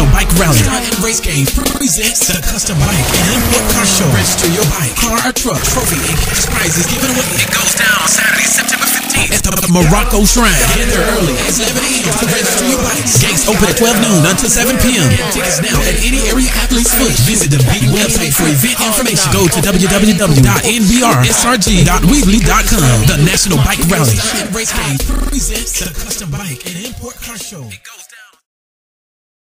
National Bike Rally Race Game presents the custom bike and import car show. Register your bike, car, or truck, trophy, and cash prizes given away. It goes down Saturday, September 15th at the Morocco Shrine. Get there early. It's 11 a.m. to register your bikes. Gates open at 12 noon until 7 p.m. Tickets now at any area Athlete's Foot. Visit the BEAT website for event information. Go to www.nbrsrg.weebly.com. The National Bike Rally Race Game presents the custom bike and import car show.